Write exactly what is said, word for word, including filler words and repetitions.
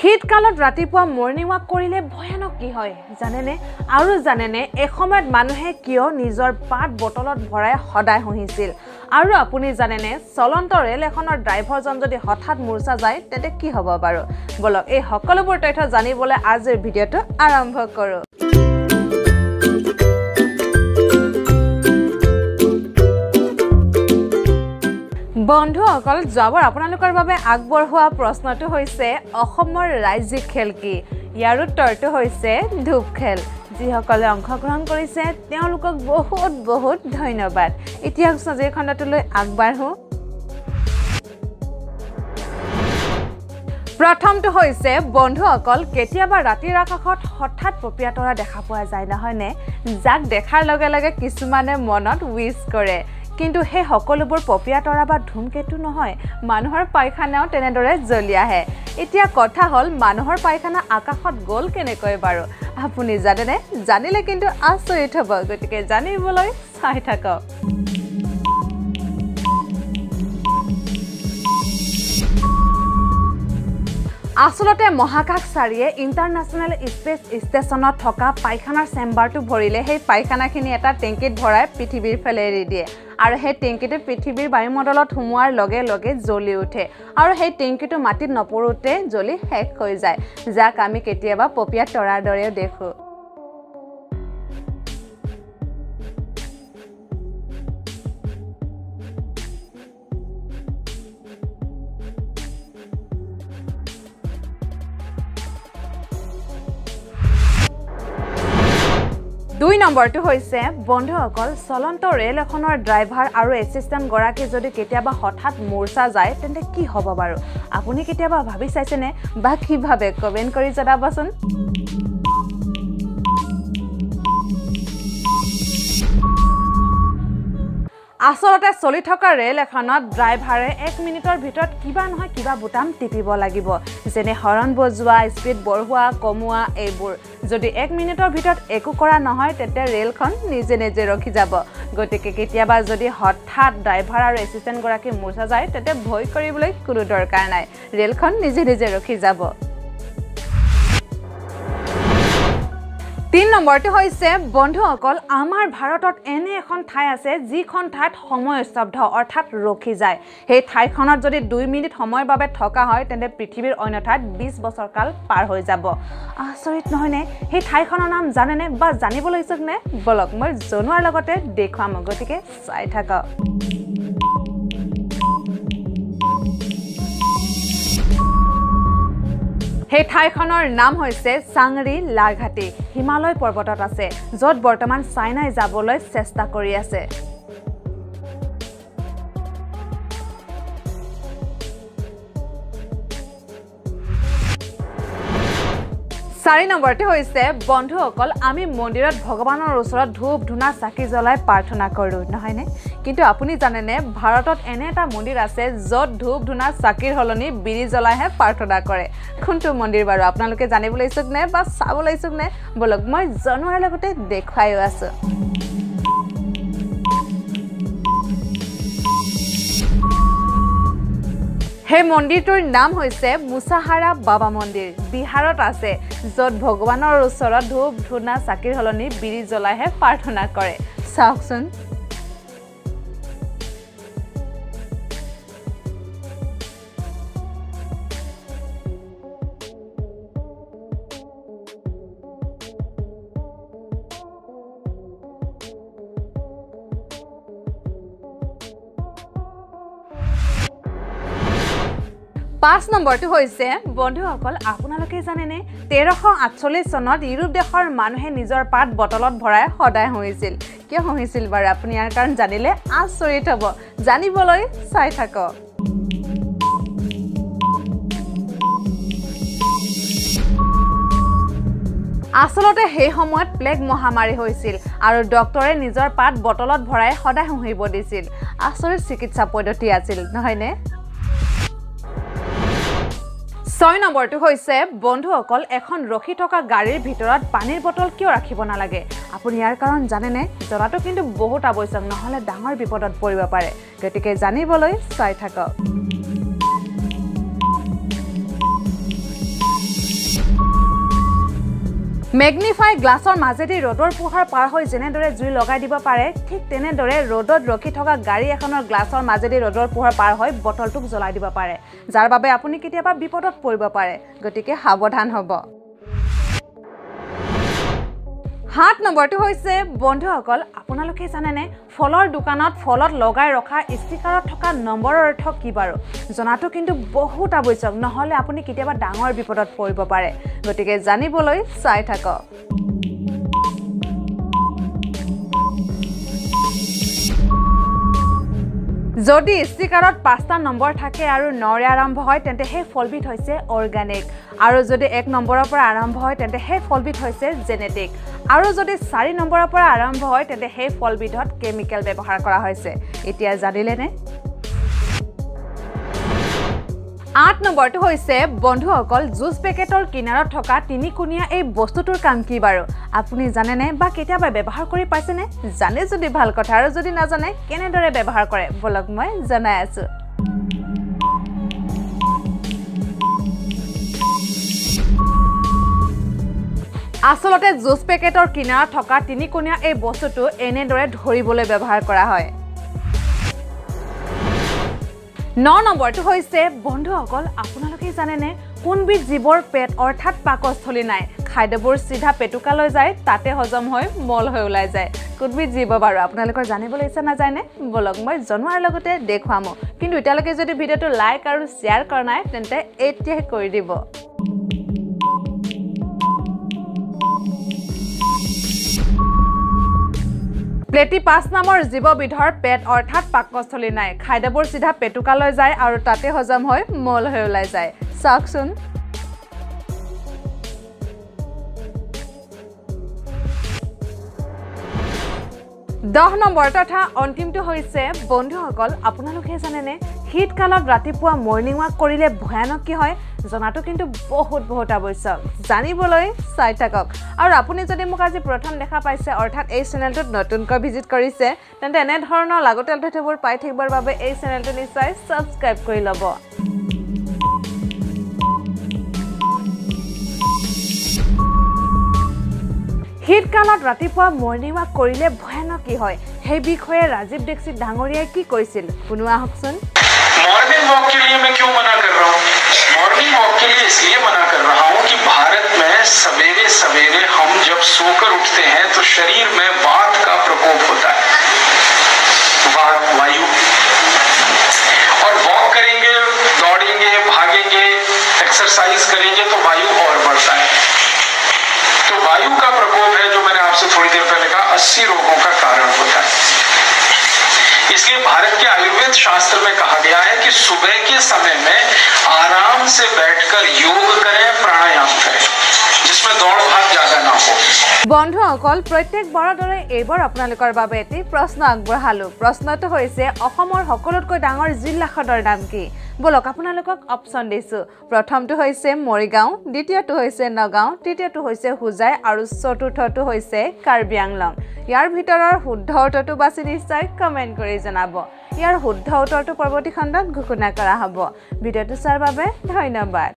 শীতকালত ৰাতিপুৱা morning walk কৰিলে ভয়ানক কি হয় জানেনে আৰু জানেনে এসময়ত মানুহে কিয় নিজৰ পাত বটলত ভৰাই সদায় হহিছিল আৰু আপুনি জানেনে চলন্ত ৰেল এখনৰ ড্ৰাইভাৰজন যদি হঠাৎ মূৰ্ছা যায় তেতে কি হ'ব বাৰু বলক এই সকলোবোৰ তথ্য জানিবলৈ আজিৰ ভিডিঅটো আৰম্ভ কৰো। बंधुसकल जोबार आपनालोकर बारे आगबर हुआ प्रश्नटो होइसे अखोमर राज्यिक खेल की यार उत्तरटो होइसे धूप खेल जिसकले अंशग्रहण करिसे तेओलोকক बहुत बहुत धन्यवाद। इतिहास जे खण्डटोलै आगबार हु प्रथम तो होइसे बंधुसकल केतियाबा रातिर आकाशत हठात पपिया तरा देखा पोआ जाय ना हयने जाक देखार लगे लगे किछुमाने मनत उइश करे किन्तु हे हकलुबोर पपिया तरा बा धूमकेतु नहय मानुहर पायखानाओ तेनेदरे जलि आहे। इतिया कथा हल मानुहर पायखाना आकाशत गोल केनेकै बारो आपुनि जानेने जानिले किन्तु आश्चर्यित हब गतिके जानिबोलै चाहि थाकक। आसलते महाकाशचारीये इंटरनेशनल स्पेस स्टेशनत थका पायखानार चेम्बारटु भरिले हे पायखानाखिनि एटा टेंकित भराय पृथिबीर फेले रि दिए और हे टेंकिटे पृथिवीर वायुमंडलत हुमोवार लगे लगे जलि उठे और हे टेंकिटो माटित नपरोते जलि शेष हो जाए जाक आमी केतियाबा पपिया तरार दरे देखो। दुई नम्बर तो होइसे बंधुसकल चलंत रेल एखनर ड्राइवर और एसिस्टेंट गराकी जदि केतियाबा हठात मूर्छा जाए तेंते कि हब बारो आपुनि केतियाबा भाबि चाइसेने बा कि भाबे कमेन्ट करि जनाबसन। आसलते चलि थका रेल एखनत ड्राइवरे एक मिनिटर भितर किबा नहय किबा बुटाम टिपिब लागिब जेने हरन बजुआ स्पीड बढ़ुआ कमुआ एबोर जदि एक मिनिटर भितर एकु करा नहय तेते रेलखन निजे निजे रखि जाब गतिके केतियाबा जदि हठात ड्राइवर आरो एसिस्टेंट गराकी मूर्छा जाय तेते भय करिबलै कोनो दरकार नाय रेलखन निजे निजे रखि जाब। तीन नम्बरटे होइसे बंधुसकल आमार भारतत एने एखन ठाई आछे जिखन ठाईत समय स्तब्ध अर्थात रखि जाए हे ठाईखनत जदि दुई मिनिट समयर बारे थका हय तेन्ते पृथिबीर अन्य ठाईत बीस बछर काल पार हो जाब आश्चर्यित नहयने हे ठाईखनर नाम जानेने बा जानिबोलै इच्छुकने बलक मय जनुवार लगते देखुवाम गतिके चाइ थाकक। हे ठाईखनर नाम होइसे सांगरी लाघाटी हिमालय पर्वतत आछे जत बर्तमान चाइनाय जाबोलै चेष्टा करि आछे। चारि नम्बरते होइसे बंधुसकल आमी मंदिरत भगवानर ओसरत धूप धुना चाकी जलाय प्रार्थना करूँ नहयने किन्तु आपुनि जानेने भारतत एने एटा मंदिर आछे जत धूप धुना चाकीर हलनी बिड़ी जलायहे प्रार्थना करे कोनटो मंदिर बारो आपनालोके जानिबोलै इच्छुकने बा चाबोलै इच्छुकने बोलक मय जनवार लगते देखुवाइयो आछो। हे मंदिरटोर नाम होइसे मुसाहारा बाबा मंदिर बिहारत आछे जत भगवानर ओसरत धूप धुना चाकिर हलनी बिड़ी जलायहे प्रार्थना करे सावकसुन। पाँच नम्बर तो होइसे बंधुसकल आपनालोके जानेने तेरश आठचल्लिस सनत यूरोप देशर मानुहे निजर पात बटलत भराय हदाय हइसिल किय हइसिल बार आपुनि यार कारण जानिले आश्चर्यित हब जानिबोलै चाइ थाकक। आसलते हे समयत प्लेग महामारी होइसिल और डॉक्टरे निजर पात बटलत भराय हदाय हहिब दिसिल आश्चर्य चिकित्सा पद्धति आसिल नहयने। छय नम्बर तो होइसे बंधुसकल एखन रखि थका गाड़ीर भितरत पानीर बटल किय राखिब नालागे आपुनि यार कारण जानेने जनातो किन्तु बहुत आवश्यक नहले डांगर विपदत परिब पारे गतिके जानिबोलै चाइ थाकक। मैग्निफाई ग्लासर माजेदी रोडर पोहार पार हो जेनेदरे जुई लगाई दिबा पारे ठीक तेनेदरे रोडत रखी थका गाड़ी एखनर ग्लासर माजेदी रोडर पोहार पार हो बटलटुक जलाई दिबा पारे जार बारे आपुनी केतियाबा बिपदत परिबा पारे गटिके सावधान हबो। सात নম্বৰটো হৈছে বন্ধুসকল আপোনালোকে জানেনে ফলৰ দোকানত ফলত লগাই ৰখা স্টিকাৰত থকা নম্বৰৰ অৰ্থ কি বাৰু জনাটো কিন্তু বহুত আৱশ্যক নহলে আপুনি কেতিয়াবা ডাঙৰ বিপদত পৰিব পাৰে গতিকে জানিবলৈ চাই থাকক। যদি স্টিকাৰত পাঁচটা নম্বৰ থাকে আৰু নৰে আৰম্ভ হয় তেন্তে সেই ফলবিধ হৈছে অৰ্গানিক আৰু যদি এক নম্বৰৰ পৰা আৰম্ভ হয় তেন্তে সেই ফলবিধ হৈছে জেনেটিক আৰু যদি চাৰি নম্বৰৰ পৰা আৰম্ভ হয় তেন্তে সেই ফলবিধত কেমিক্যাল ব্যৱহাৰ কৰা হৈছে। এতিয়া জানিলেনে आठ নম্বৰটো হৈছে বন্ধুসকল জুস পেকেটৰ কিনাৰত থকা তিনিকোণীয়া এই বস্তুটোৰ কাম কি বাৰু আপুনি জানেনে বা কেতিয়াবা ব্যৱহাৰ কৰি পাইছেনে জানে যদি ভাল কথা আৰু যদি না জানে কেনেদৰে ব্যৱহাৰ কৰে বলক মই জনাই আছো। আসলতে জুস পেকেটৰ কিনাৰত থকা তিনিকোণীয়া এই বস্তুটো এনেদৰে ধৰিবলৈ ব্যৱহাৰ কৰা হয়। नौ নম্বৰটো হৈছে বন্ধুসকল আপোনালোকে জানেনে কোনবিধ জীৱৰ পেট অৰ্থাৎ পাকস্থলী নাই খাদ্যবোৰ সিধা পেটুকালৈ যায় তাতে হজম হৈ মল হৈ ওলাই যায় কোনবিধ জীৱ বাৰু আপোনালোকৰ জানিবলৈ ইচ্ছা না যায়নে বলক মই জনোৱাৰ লগতে দেখুৱাম কিন্তু এতিয়ালৈকে যদি ভিডিঅটো লাইক আৰু শেয়াৰ কৰা নাই তেন্তে এতিয়াই কৰি দিব। प्लेटिपास नामर जीवविधर पेट अर्थात पाकस्थली नाई खाद्यबोर सीधा पेटुकालय जाए और ताते हजम हो मल हो ओलाय जाए साक्षुन। दह नम्बर तथा अंतिमटो होइसे बंधुসকল আপোনালোকে জানেনে শীতকালত ৰাতিপুৱা মৰ্নিং ৱাক কৰিলে ভয়ানক কি হয় জনাটো কিন্তু বহুত বহুত আৱশ্যক জানিবলৈ চাই থাকক আৰু আপুনি যদি মোক আজি প্ৰথম দেখা পাইছে অৰ্থাৎ এই চেনেলটোত নতুনকৈ ভিজিট কৰিছে তেন্তে এনে ধৰণৰ লাগতিয়াল তথ্যবোৰ পাই থাকিবৰ বাবে এই চেনেলটো নিশ্চয় সাবস্ক্রাইব কৰি ল'ব। শীতকালত ৰাতিপুৱা মৰ্নিং ৱাক কৰিলে ভয়ানক কি হয় সেই বিষয়ে ৰাজীৱ দীক্ষিত ডাঙৰীয়াই কি কৈছিল শুনো আহকচোন। मॉर्निंग वॉक के लिए मैं क्यों मना कर रहा हूँ? मॉर्निंग वॉक के लिए इसलिए मना कर रहा हूँ कि भारत में सवेरे सवेरे हम जब सोकर उठते हैं तो शरीर में वात का प्रकोप होता है, वात वायु, और वॉक करेंगे, दौड़ेंगे, भागेंगे, एक्सरसाइज करेंगे तो वायु और बढ़ता है। तो वायु का प्रकोप है जो मैंने आपसे थोड़ी देर पहले कहा अस्सी रोगों का कारण होता है। इसलिए भारत के आयुर्वेद शास्त्र में कहा गया है कि सुबह के समय में आराम से बैठकर योग करें, प्राणायाम करें, जिसमें दौड़ भाग ज्यादा ना हो। बंधुসকল प्रत्येक बार दरे एबार आपनालोकर बारे एटी प्रश्न आगबढ़ालो प्रश्नटो होइसे असমৰ সকলোতকৈ ডাঙৰ জিলাখনৰ নাম কি বলক আপোনালোকক অপচন দিছো। প্ৰথমটো হৈছে মৰিগাঁও, দ্বিতীয়টো হৈছে নগাঁও, তৃতীয়টো হৈছে হুজাই আৰু চতুৰ্থটো হৈছে কাৰ্বি আংলং। ইয়াৰ ভিতৰৰ শুদ্ধ উত্তৰটো বাছি নিশ্চয় কমেণ্ট কৰি জনাব। ইয়াৰ শুদ্ধ উত্তৰটো পৰৱৰ্তী খণ্ডত ঘোষণা কৰা হ'ব। ভিডিঅটো চোৱাৰ বাবে ধন্যবাদ।